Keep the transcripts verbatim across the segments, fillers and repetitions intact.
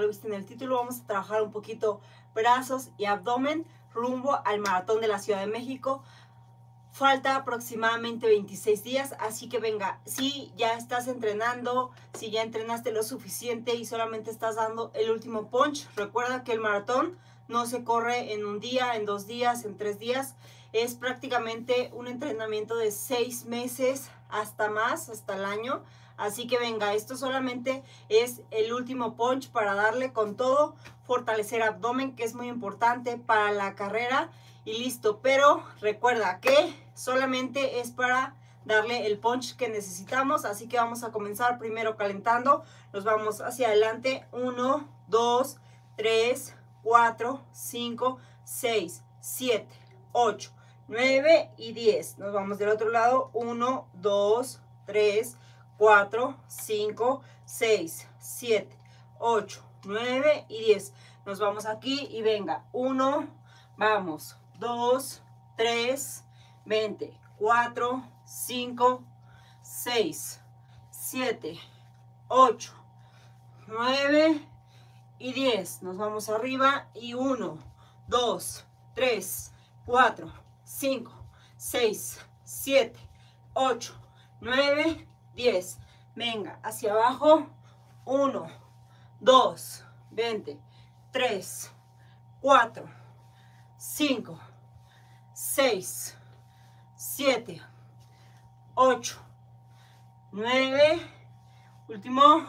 ya lo viste en el título, vamos a trabajar un poquito brazos y abdomen rumbo al maratón de la Ciudad de México. Falta aproximadamente veintiséis días, así que venga, si ya estás entrenando, si ya entrenaste lo suficiente y solamente estás dando el último punch, recuerda que el maratón no se corre en un día, en dos días, en tres días. Es prácticamente un entrenamiento de seis meses hasta más, hasta el año. Así que venga, esto solamente es el último punch para darle con todo, fortalecer abdomen, que es muy importante para la carrera. Y listo, pero recuerda que solamente es para darle el punch que necesitamos. Así que vamos a comenzar primero calentando. Nos vamos hacia adelante. uno, dos, tres, cuatro, cinco, seis, siete, ocho, nueve y diez. Nos vamos del otro lado. uno, dos, tres, cuatro, cinco, seis, siete, ocho, nueve y diez. Nos vamos aquí y venga. uno, vamos. dos, tres, veinte, cuatro, cinco, seis, siete, ocho, nueve y diez. Nos vamos arriba y uno, dos, tres, cuatro, cinco, seis, siete, ocho, nueve, diez. Venga, hacia abajo. uno, dos, veinte, tres, cuatro, cinco, seis, siete, ocho, nueve, último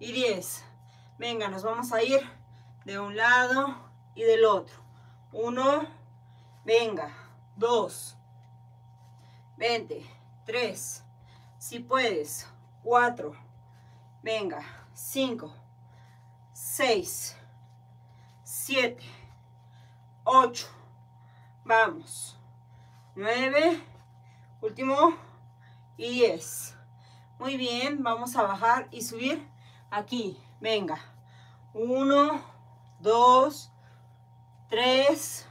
y diez. Venga, nos vamos a ir de un lado y del otro. uno, venga, dos, veinte, tres, si puedes, cuatro, venga, cinco, seis, siete, ocho, vamos, nueve, último y diez. Muy bien, vamos a bajar y subir aquí. Venga, uno, dos, tres,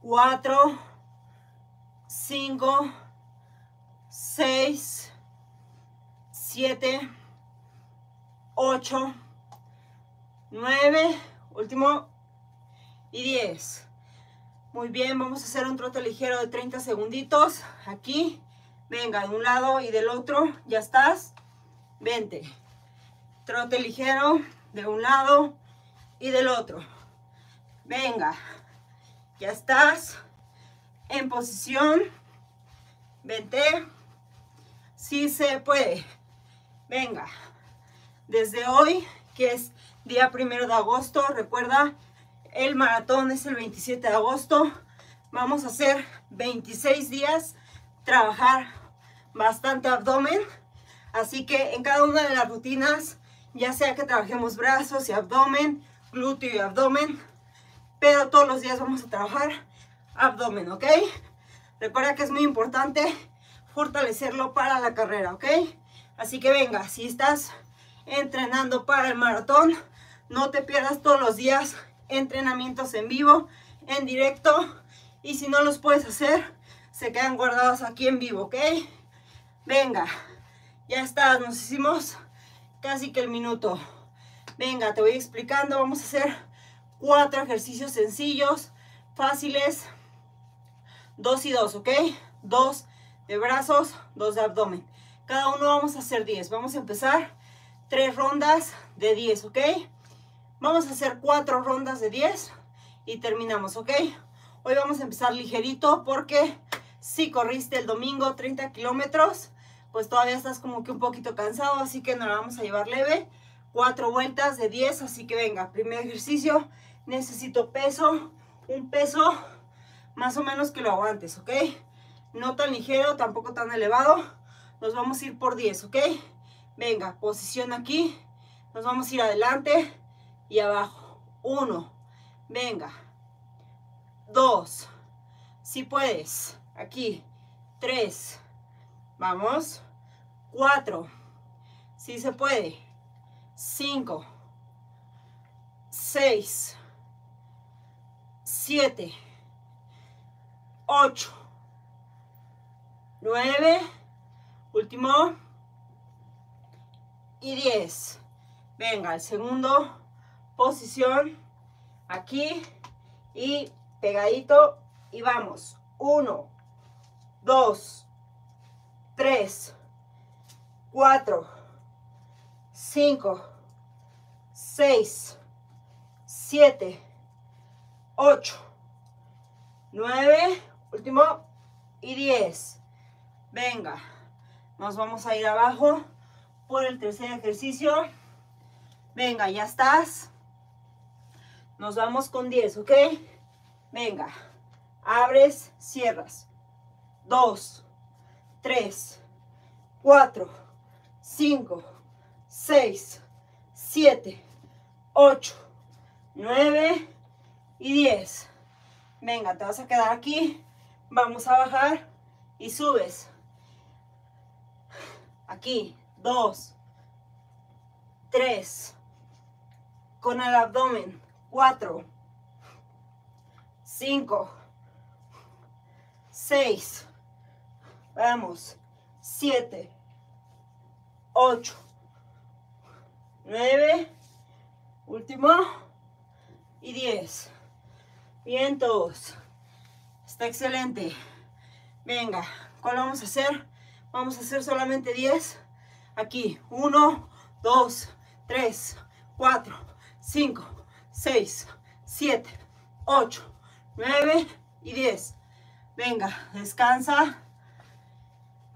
cuatro, cinco, seis, siete, ocho, nueve, último y diez. Muy bien, vamos a hacer un trote ligero de treinta segunditos. Aquí, venga, de un lado y del otro, ya estás. veinte. Trote ligero de un lado y del otro. Venga, ya estás en posición. veinte. Sí se puede. Venga, desde hoy, que es día primero de agosto, recuerda, el maratón es el veintisiete de agosto. Vamos a hacer veintiséis días, trabajar bastante abdomen. Así que en cada una de las rutinas, ya sea que trabajemos brazos y abdomen, glúteo y abdomen, pero todos los días vamos a trabajar abdomen, ¿ok? Recuerda que es muy importante fortalecerlo para la carrera, ¿ok? Así que venga, si estás entrenando para el maratón, no te pierdas todos los días entrenamientos en vivo, en directo, y si no los puedes hacer, se quedan guardados aquí en vivo, ¿ok? Venga, ya está, nos hicimos casi que el minuto. Venga, te voy explicando, vamos a hacer cuatro ejercicios sencillos, fáciles, dos y dos, ¿ok? Dos de brazos, dos de abdomen. Cada uno vamos a hacer diez. Vamos a empezar tres rondas de diez, ¿ok? Vamos a hacer cuatro rondas de diez y terminamos, ¿ok? Hoy vamos a empezar ligerito porque si corriste el domingo treinta kilómetros, pues todavía estás como que un poquito cansado, así que nos la vamos a llevar leve. Cuatro vueltas de diez, así que venga, primer ejercicio, necesito peso, un peso más o menos que lo aguantes, ¿ok? No tan ligero, tampoco tan elevado, nos vamos a ir por diez, ¿ok? Venga, posición aquí, nos vamos a ir adelante y abajo. uno, venga, dos, si puedes, aquí, tres, vamos, cuatro, si se puede, cinco, seis, siete, ocho, nueve, último, y diez. Venga, el segundo posición aquí y pegadito y vamos. Uno, dos, tres, cuatro, cinco, seis, siete, ocho, nueve, último y diez. Venga, nos vamos a ir abajo por el tercer ejercicio. Venga, ya estás. Nos vamos con diez, ¿ok? Venga, abres, cierras. dos, tres, cuatro, cinco, seis, siete, ocho, nueve y diez. Venga, te vas a quedar aquí. Vamos a bajar y subes. Aquí, dos, tres, con el abdomen. cuatro, cinco, seis, vamos, siete, ocho, nueve, último y diez. Bien, todos. Está excelente. Venga, ¿cuál vamos a hacer? Vamos a hacer solamente diez. Aquí, uno, dos, tres, cuatro, cinco. seis, siete, ocho, nueve y diez. Venga, descansa.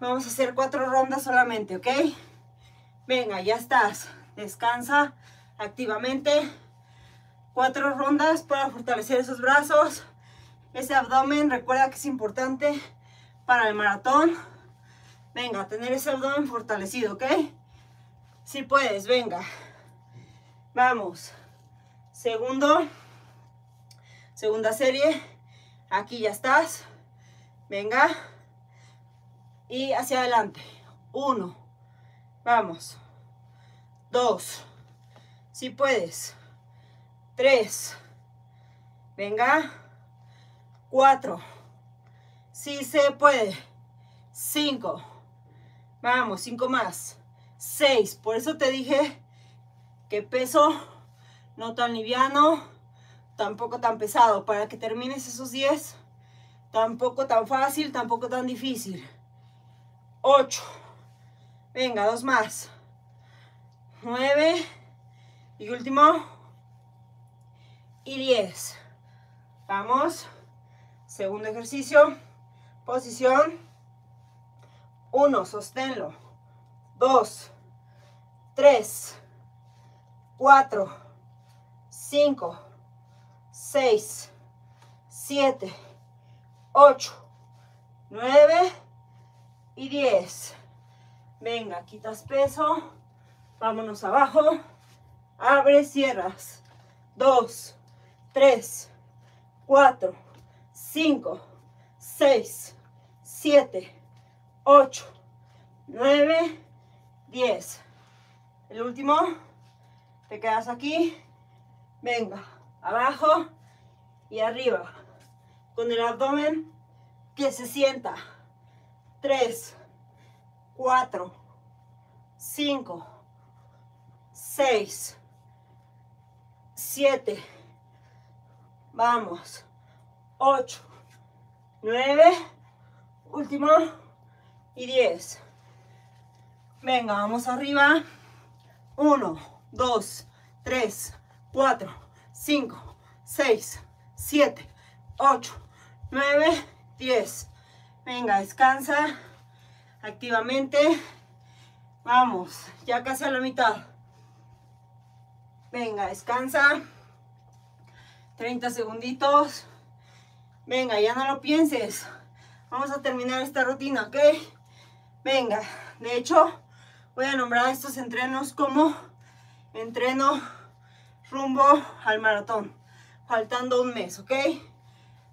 Vamos a hacer cuatro rondas solamente, ¿ok? Venga, ya estás. Descansa activamente. Cuatro rondas para fortalecer esos brazos, ese abdomen. Recuerda que es importante para el maratón. Venga, tener ese abdomen fortalecido, ¿ok? Si puedes, venga. Vamos. Segundo, segunda serie, aquí ya estás, venga, y hacia adelante, uno, vamos, dos, si puedes, tres, venga, cuatro, si se puede, cinco, vamos, cinco más, seis, por eso te dije que peso no tan liviano, tampoco tan pesado, para que termines esos diez, tampoco tan fácil, tampoco tan difícil. ocho, venga, dos más, nueve, y último, y diez. Vamos, segundo ejercicio, posición, uno, sosténlo, dos, tres, cuatro, cinco, seis, siete, ocho, nueve y diez. Venga, quitas peso, vámonos abajo, abre, cierras, dos, tres, cuatro, cinco, seis, siete, ocho, nueve, diez. El último, te quedas aquí. Venga, abajo y arriba, con el abdomen que se sienta. tres, cuatro, cinco, seis, siete, vamos, ocho, nueve, último y diez. Venga, vamos arriba. uno, dos, tres, cuatro, cinco, seis, siete, ocho, nueve, diez. Venga, descansa activamente. Vamos, ya casi a la mitad. Venga, descansa. treinta segunditos. Venga, ya no lo pienses. Vamos a terminar esta rutina, ¿ok? Venga, de hecho, voy a nombrar estos entrenos como entreno rumbo al maratón, faltando un mes, ¿ok?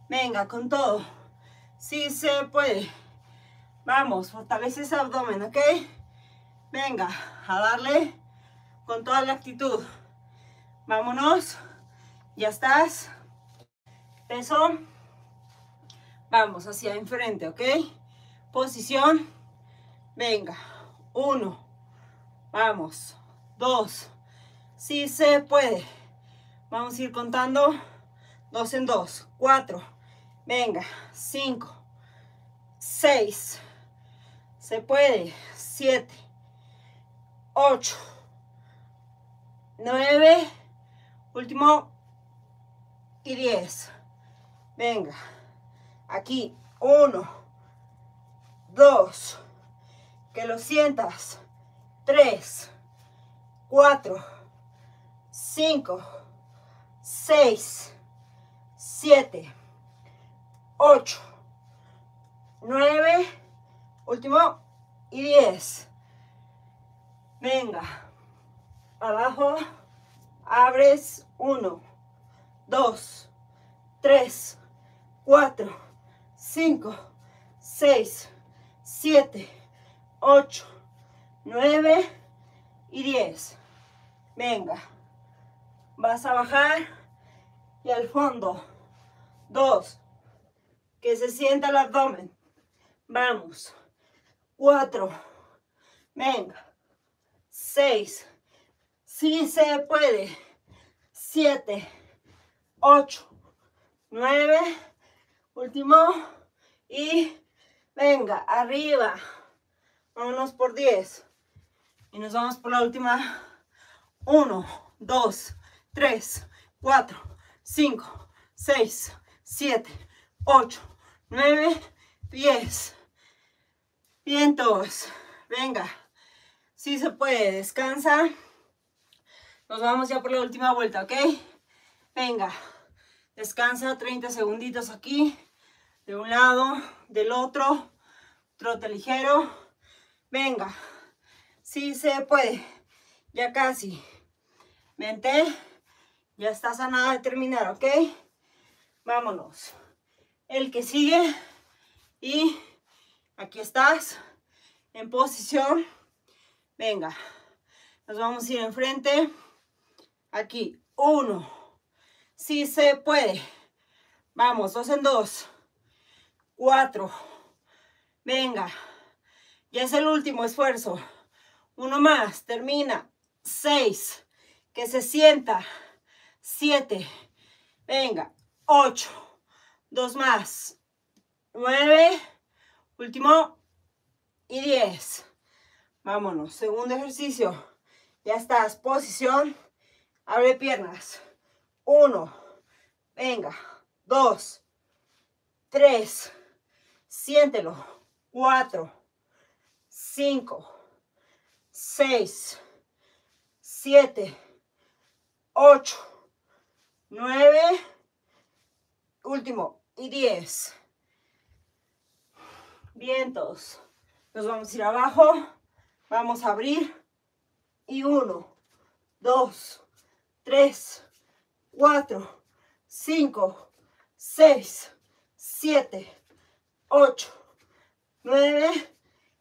Venga, con todo, si se puede, vamos, fortalece ese abdomen, ¿ok? Venga, a darle con toda la actitud, vámonos, ya estás, peso, vamos hacia enfrente, ¿ok? Posición, venga, uno, vamos, dos, si se puede, Vamos a ir contando dos en dos. Cuatro. Venga. Cinco. Seis. Se puede. Siete. Ocho. Nueve. Último. Y diez. Venga. Aquí. Uno. Dos. Que lo sientas. Tres. Cuatro. Cinco. Seis. Siete. Ocho. Nueve. Último. Y diez. Venga. Abajo. Abres. Uno. Dos. Tres. Cuatro. Cinco. Seis. Siete. ocho, nueve y diez. Venga. Vas a bajar y al fondo. dos. Que se sienta el abdomen. Vamos. cuatro. Venga. seis. Si se puede. siete. ocho. nueve. Último. Y venga. Arriba. Vámonos por diez. Y nos vamos por la última. uno, dos, tres, cuatro, cinco, seis, siete, ocho, nueve, diez. Vientos. Venga. Si se puede, descansa. Nos vamos ya por la última vuelta, ¿ok? Venga. Descansa treinta segunditos aquí. De un lado, del otro. Trote ligero. Venga, si se puede, ya casi. Vente, ya estás a nada de terminar, ¿ok? Vámonos. El que sigue y aquí estás en posición. Venga, nos vamos a ir enfrente. Aquí, uno. Si se puede. Vamos, dos en dos. Cuatro. Venga. Ya es el último esfuerzo. Uno más. Termina. Seis. Que se sienta. Siete. Venga. Ocho. Dos más. Nueve. Último. Y diez. Vámonos. Segundo ejercicio. Ya estás. Posición. Abre piernas. Uno. Venga. Dos. Tres. Siéntelo. Cuatro. cinco, seis, siete, ocho, nueve, último y diez. Vientos. Nos vamos a ir abajo. Vamos a abrir. Y uno, dos, tres, cuatro, cinco, seis, siete, ocho, nueve.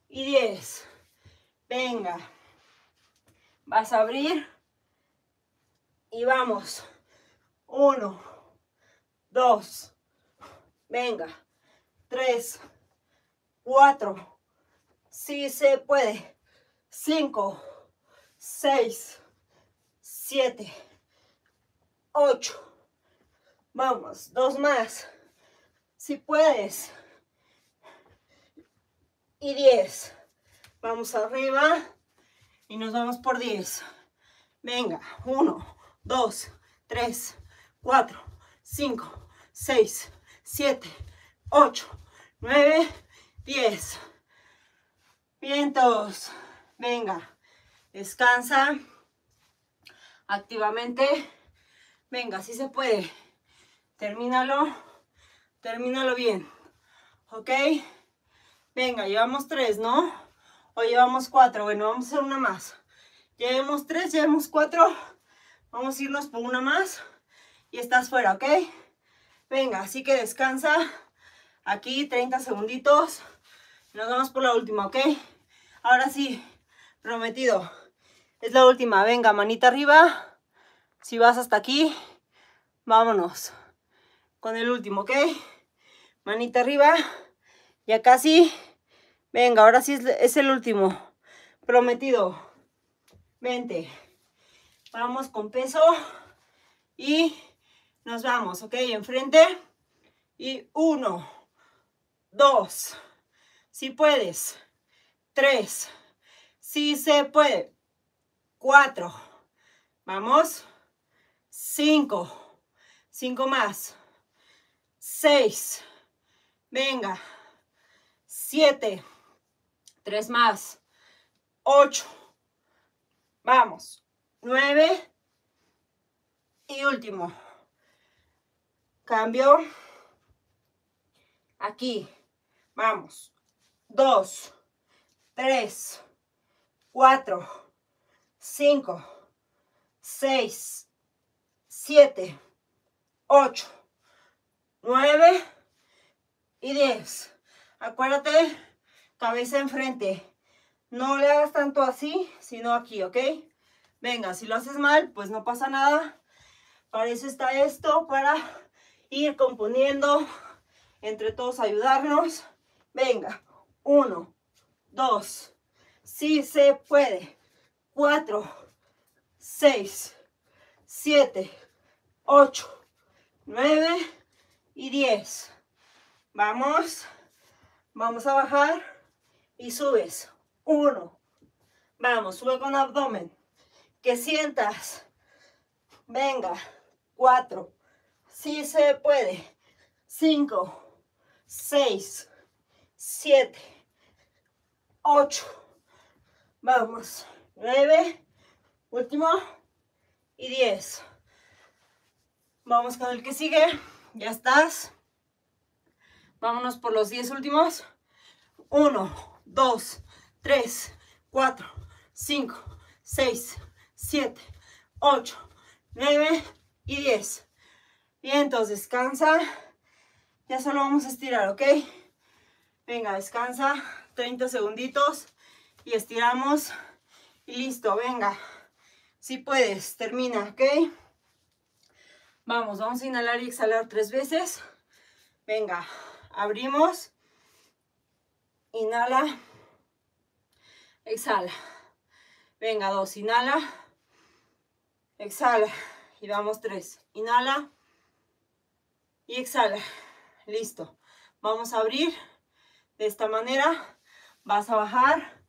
Y diez. Venga. Vas a abrir. Y vamos. uno. dos. Venga. tres. cuatro. Si se puede. cinco. seis. siete. ocho. Vamos. dos más. Si puedes. Y diez. Vamos arriba. Y nos vamos por diez. Venga. uno, dos, tres, cuatro, cinco, seis, siete, ocho, nueve, diez. Vientos. Venga. Descansa. Activamente. Venga, si se puede. Termínalo. Termínalo bien. ¿Ok? Venga, llevamos tres, ¿no? O llevamos cuatro. Bueno, vamos a hacer una más. Llevamos tres, llevamos cuatro. Vamos a irnos por una más. Y estás fuera, ¿ok? Venga, así que descansa. Aquí, treinta segunditos. Nos vamos por la última, ¿ok? Ahora sí, prometido. Es la última. Venga, manita arriba. Si vas hasta aquí, vámonos. Con el último, ¿ok? Manita arriba. Ya casi. Venga, ahora sí es el último. Prometido. Vente. Vamos con peso. y nos vamos, ok, enfrente, y uno, dos, si puedes, tres, si se puede, cuatro, vamos, cinco, cinco más, seis, venga, siete, tres más, ocho, vamos, nueve, y último, cambio, aquí, vamos, dos, tres, cuatro, cinco, seis, siete, ocho, nueve y diez. Acuérdate, cabeza enfrente, no le hagas tanto así, sino aquí, ¿ok? Venga, si lo haces mal, pues no pasa nada, para eso está esto, para ir componiendo, entre todos ayudarnos. Venga, uno, dos, si se puede, cuatro, seis, siete, ocho, nueve y diez. Vamos, vamos a bajar y subes, uno, vamos, sube con abdomen, que sientas, venga, cuatro, si se puede, cinco, seis, siete, ocho, vamos, nueve, último, y diez. Vamos con el que sigue, ya estás. Vámonos por los diez últimos. uno, dos, tres, cuatro, cinco, seis, siete, ocho, nueve y diez. Bien, entonces descansa. Ya solo vamos a estirar, ¿ok? Venga, descansa, treinta segunditos y estiramos y listo, venga. Si puedes, termina, ¿ok? Vamos, vamos a inhalar y exhalar tres veces. Venga, abrimos, inhala, exhala. Venga, dos, inhala, exhala y vamos tres, inhala y exhala. Listo, vamos a abrir de esta manera, vas a bajar,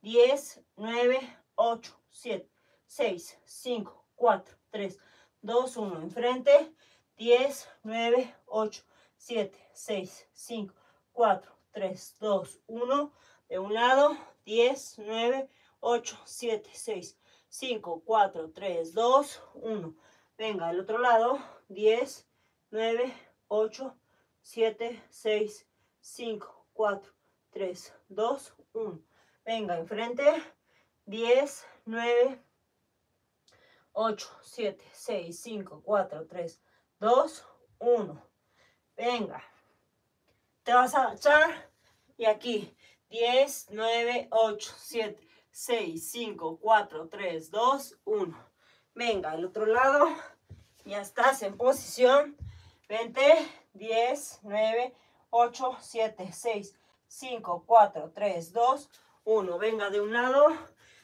diez, nueve, ocho, siete, seis, cinco, cuatro, tres, dos, uno, enfrente, diez, nueve, ocho, siete, seis, cinco, cuatro, tres, dos, uno, de un lado, diez, nueve, ocho, siete, seis, cinco, cuatro, tres, dos, uno, venga, del otro lado, diez, nueve, ocho, siete, seis, cinco, cuatro, tres, dos, uno. Venga, enfrente. diez, nueve, ocho, siete, seis, cinco, cuatro, tres, dos, uno. Venga. Te vas a agachar y aquí. diez, nueve, ocho, siete, seis, cinco, cuatro, tres, dos, uno. Venga, al otro lado. Ya estás en posición. Vente. diez, nueve, ocho, siete, seis, cinco, cuatro, tres, dos, uno. Venga, de un lado,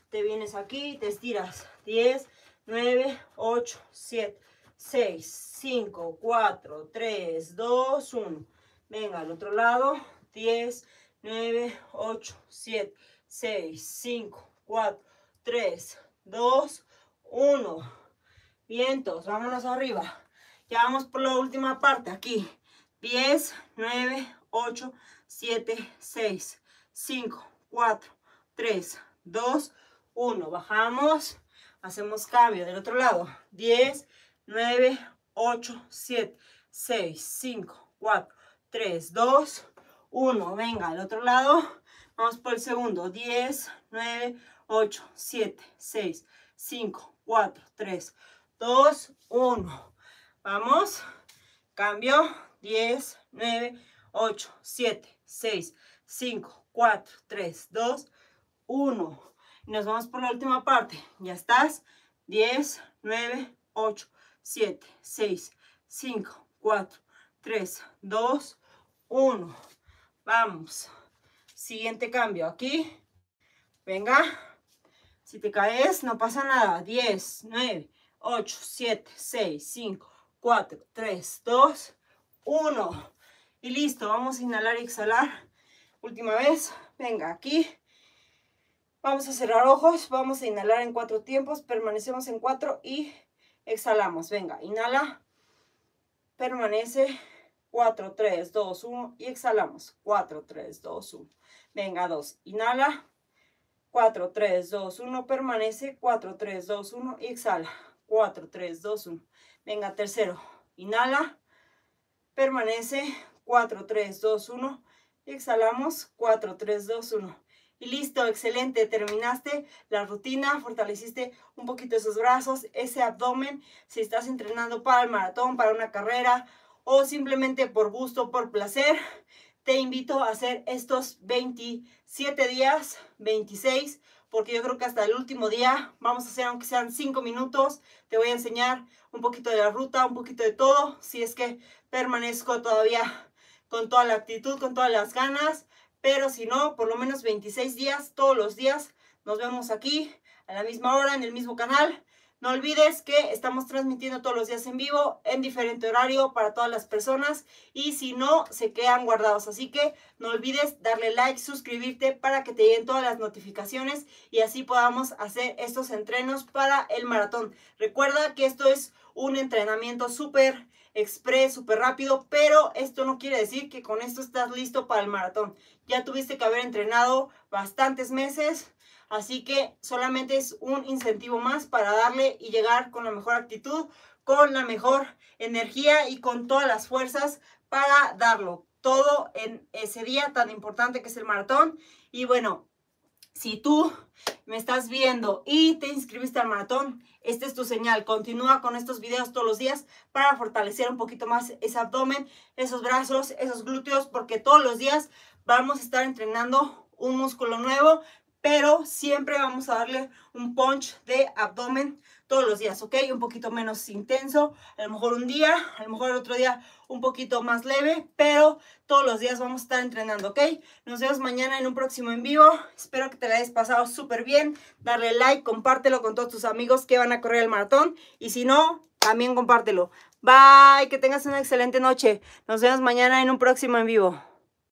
te vienes aquí, te estiras. diez, nueve, ocho, siete, seis, cinco, cuatro, tres, dos, uno. Venga, al otro lado. diez, nueve, ocho, siete, seis, cinco, cuatro, tres, dos, uno. Vientos, vámonos arriba. Ya vamos por la última parte, aquí. diez, nueve, ocho, siete, seis, cinco, cuatro, tres, dos, uno. Bajamos, hacemos cambio del otro lado. diez, nueve, ocho, siete, seis, cinco, cuatro, tres, dos, uno. Venga, al otro lado. Vamos por el segundo. diez, nueve, ocho, siete, seis, cinco, cuatro, tres, dos, uno. Vamos. Cambio. diez, nueve, ocho, siete, seis, cinco, cuatro, tres, dos, uno. Y nos vamos por la última parte. Ya estás. diez, nueve, ocho, siete, seis, cinco, cuatro, tres, dos, uno. Vamos. Siguiente cambio aquí. Venga. Si te caes, no pasa nada. diez, nueve, ocho, siete, seis, cinco, cuatro, tres, dos, uno. Y listo, vamos a inhalar y exhalar. Última vez, venga, aquí. Vamos a cerrar ojos, vamos a inhalar en cuatro tiempos, permanecemos en cuatro y exhalamos. Venga, inhala, permanece, cuatro, tres, dos, uno y exhalamos. cuatro, tres, dos, uno. Venga, dos, inhala, cuatro, tres, dos, uno, permanece, cuatro, tres, dos, uno y exhala. cuatro, tres, dos, uno. Venga, tercero, inhala, permanece, cuatro, tres, dos, uno y exhalamos, cuatro, tres, dos, uno. Y listo, excelente, terminaste la rutina, fortaleciste un poquito esos brazos, ese abdomen, si estás entrenando para el maratón, para una carrera o simplemente por gusto, por placer, te invito a hacer estos veintisiete días, veintiséis, porque yo creo que hasta el último día vamos a hacer aunque sean cinco minutos, te voy a enseñar un poquito de la ruta, un poquito de todo, si es que permanezco todavía con toda la actitud, con todas las ganas. Pero si no, por lo menos veintiséis días, todos los días, nos vemos aquí, a la misma hora, en el mismo canal. No olvides que estamos transmitiendo todos los días en vivo, en diferente horario, para todas las personas. Y si no, se quedan guardados. Así que no olvides darle like, suscribirte para que te lleguen todas las notificaciones y así podamos hacer estos entrenos para el maratón. Recuerda que esto es un entrenamiento súper express, súper rápido, pero esto no quiere decir que con esto estás listo para el maratón. Ya tuviste que haber entrenado bastantes meses, así que solamente es un incentivo más para darle y llegar con la mejor actitud, con la mejor energía y con todas las fuerzas para darlo todo en ese día tan importante que es el maratón. Y bueno, si tú me estás viendo y te inscribiste al maratón, esta es tu señal. Continúa con estos videos todos los días para fortalecer un poquito más ese abdomen, esos brazos, esos glúteos, porque todos los días vamos a estar entrenando un músculo nuevo, pero siempre vamos a darle un punch de abdomen todos los días, ¿ok? Un poquito menos intenso, a lo mejor un día, a lo mejor el otro día un poquito más leve, pero todos los días vamos a estar entrenando, ¿ok? Nos vemos mañana en un próximo en vivo. Espero que te la hayas pasado súper bien. Darle like, compártelo con todos tus amigos que van a correr el maratón y si no, también compártelo. Bye, que tengas una excelente noche. Nos vemos mañana en un próximo en vivo.